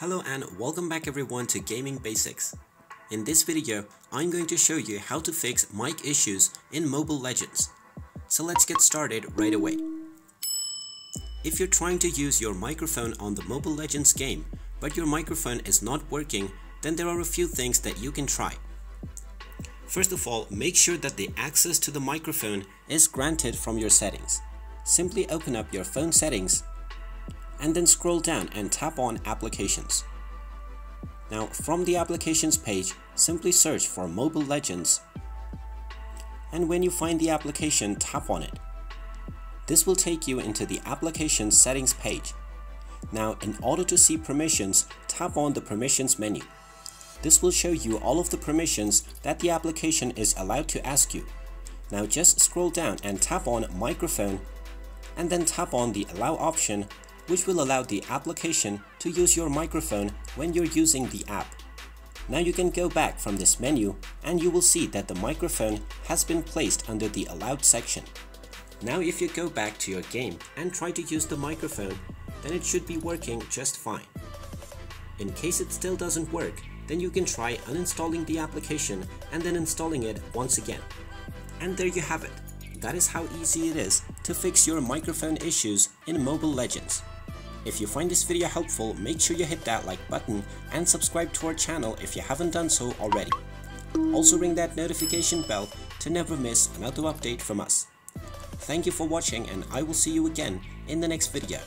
Hello and welcome back everyone to Gaming Basics. In this video, I'm going to show you how to fix mic issues in Mobile Legends. So let's get started right away. If you're trying to use your microphone on the Mobile Legends game, but your microphone is not working, then there are a few things that you can try. First of all, make sure that the access to the microphone is granted from your settings. Simply open up your phone settings and then scroll down and tap on Applications. Now from the Applications page, simply search for Mobile Legends, and when you find the application, tap on it. This will take you into the Applications settings page. Now in order to see permissions, tap on the Permissions menu. This will show you all of the permissions that the application is allowed to ask you. Now just scroll down and tap on Microphone, and then tap on the Allow option, which will allow the application to use your microphone when you're using the app. Now you can go back from this menu and you will see that the microphone has been placed under the allowed section. Now if you go back to your game and try to use the microphone, then it should be working just fine. In case it still doesn't work, then you can try uninstalling the application and then installing it once again. And there you have it. That is how easy it is to fix your microphone issues in Mobile Legends. If you find this video helpful, make sure you hit that like button and subscribe to our channel if you haven't done so already. Also ring that notification bell to never miss another update from us. Thank you for watching and I will see you again in the next video.